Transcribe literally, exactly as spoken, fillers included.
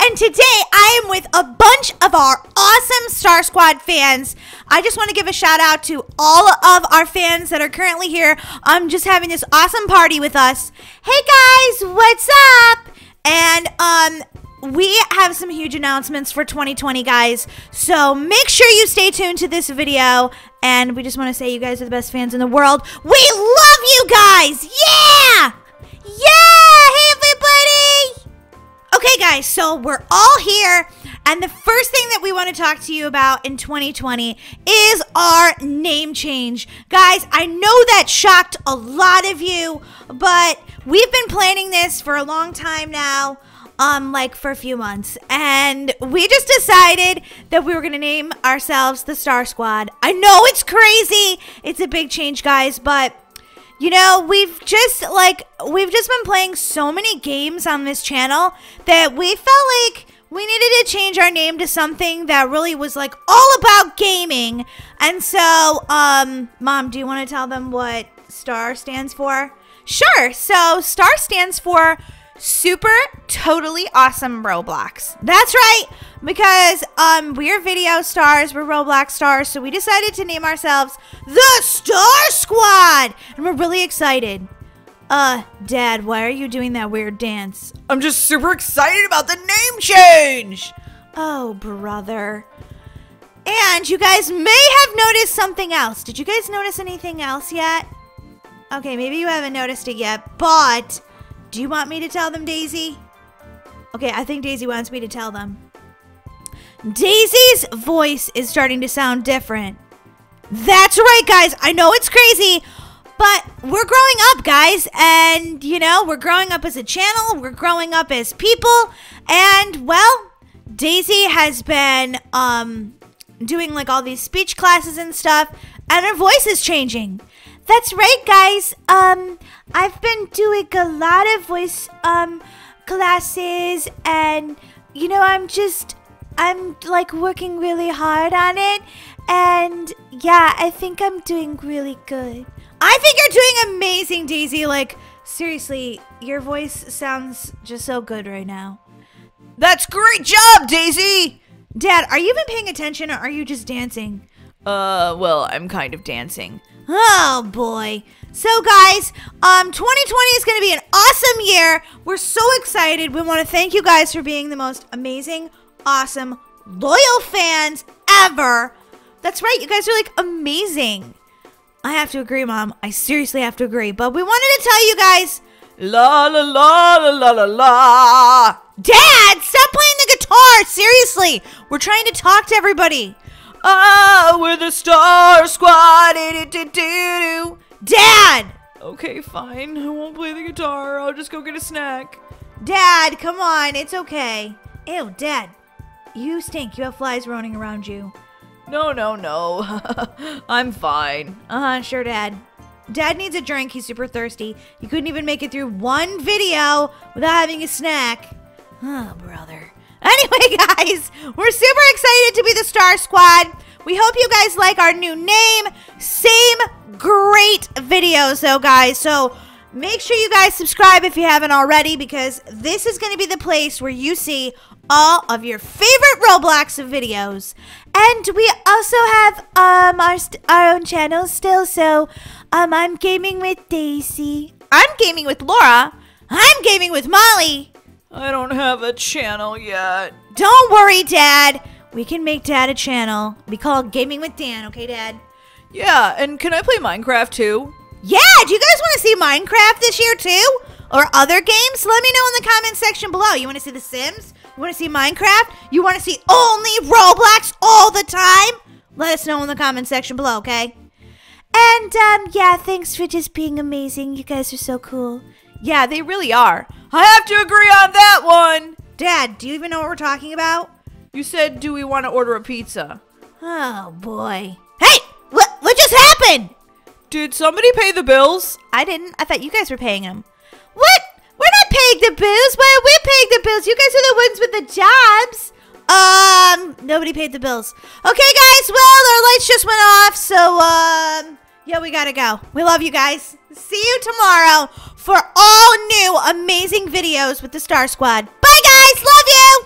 and today I am with a bunch of our awesome Star Squad fans. I just want to give a shout out to all of our fans that are currently here. I'm just having this awesome party with us. Hey guys, what's up? And um we have some huge announcements for twenty twenty, guys, so make sure you stay tuned to this video. And we just want to say you guys are the best fans in the world. We love you guys. Yeah! Yeah! Hey, everybody! Okay, guys, so we're all here, and the first thing that we want to talk to you about in twenty twenty is our name change. Guys, I know that shocked a lot of you, but we've been planning this for a long time now. Um, like for a few months, and we just decided that we were gonna name ourselves the Star Squad. I know it's crazy, it's a big change, guys, but you know, we've just like we've just been playing so many games on this channel that we felt like we needed to change our name to something that really was like all about gaming. And so um Mom, do you want to tell them what STAR stands for? Sure. So STAR stands for Super Totally Awesome Roblox. That's right, because um we're video stars, we're Roblox stars, so we decided to name ourselves the Star Squad, and we're really excited. Uh dad, why are you doing that weird dance? I'm just super excited about the name change. Oh brother. And you guys may have noticed something else. Did you guys notice anything else yet? Okay, maybe you haven't noticed it yet, but do you want me to tell them, Daisy? Okay, I think Daisy wants me to tell them. Daisy's voice is starting to sound different. That's right, guys. I know it's crazy, but we're growing up, guys. And, you know, we're growing up as a channel. We're growing up as people. And, well, Daisy has been um, doing, like, all these speech classes and stuff. And her voice is changing. That's right, guys. Um, I've been doing a lot of voice um classes, and you know, I'm just I'm like working really hard on it, and yeah, I think I'm doing really good. I think you're doing amazing, Daisy. Like seriously, your voice sounds just so good right now. That's great job, Daisy. Dad, are you even paying attention, or are you just dancing? Uh, well, I'm kind of dancing. Oh boy. So guys, um twenty twenty is going to be an awesome year. We're so excited. We want to thank you guys for being the most amazing, awesome, loyal fans ever. That's right. You guys are like amazing. I have to agree, Mom. I seriously have to agree. But we wanted to tell you guys, la la la la la la la. Dad, stop playing the guitar. Seriously. We're trying to talk to everybody. Oh, we're the Star Squad. Dad! Okay, fine. I won't play the guitar. I'll just go get a snack. Dad, come on. It's okay. Ew, Dad. You stink. You have flies running around you. No, no, no. I'm fine. Uh-huh, sure, Dad. Dad needs a drink. He's super thirsty. He couldn't even make it through one video without having a snack. Oh, brother. Anyway, guys, we're super excited to be the Star Squad. We hope you guys like our new name. Same great videos, though, guys. So make sure you guys subscribe if you haven't already, because this is going to be the place where you see all of your favorite Roblox videos. And we also have um, our, st our own channel still. So um, I'm gaming with Daisy. I'm gaming with Laura. I'm gaming with Molly. I don't have a channel yet. Don't worry, Dad. We can make Dad a channel. We call it Gaming with Dan, okay, Dad? Yeah, and can I play Minecraft, too? Yeah, do you guys want to see Minecraft this year, too? Or other games? Let me know in the comment section below. You want to see The Sims? You want to see Minecraft? You want to see only Roblox all the time? Let us know in the comment section below, okay? And, um, yeah, thanks for just being amazing. You guys are so cool. Yeah, they really are. I have to agree on that one. Dad, do you even know what we're talking about? You said, do we want to order a pizza? Oh, boy. Hey, what, what just happened? Did somebody pay the bills? I didn't. I thought you guys were paying them. What? We're not paying the bills. Why are we paying the bills? You guys are the ones with the jobs. Um, nobody paid the bills. Okay, guys. Well, our lights just went off, so, um... yeah, we gotta go. We love you guys. See you tomorrow for all new amazing videos with the Star Squad. Bye, guys. Love you.